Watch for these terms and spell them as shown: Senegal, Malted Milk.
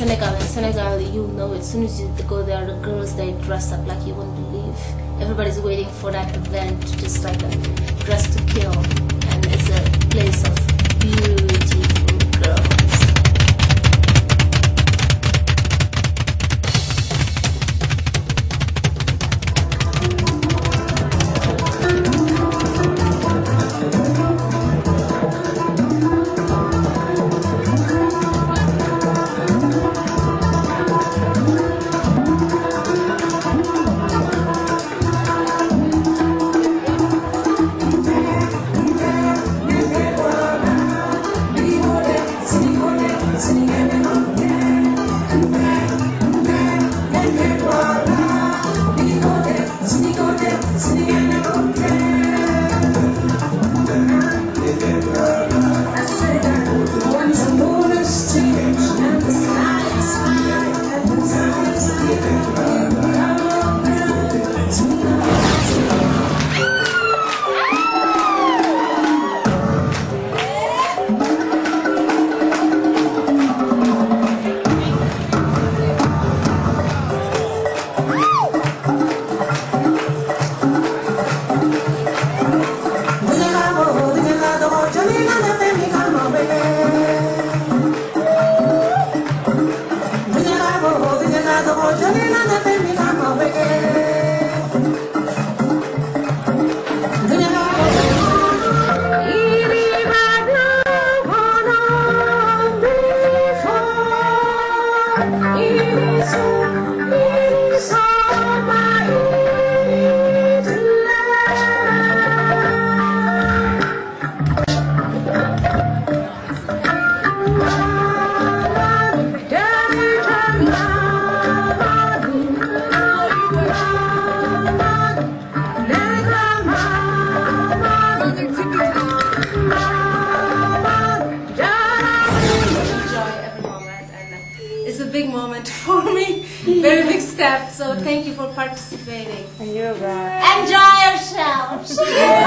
Senegal. In Senegal, you know, as soon as you go there, the girls, they dress up like you won't believe. Everybody's waiting for that event, just like a dress to kill. And it's a place of beautiful girls. For me, very big step. So thank you for participating. Enjoy yourself.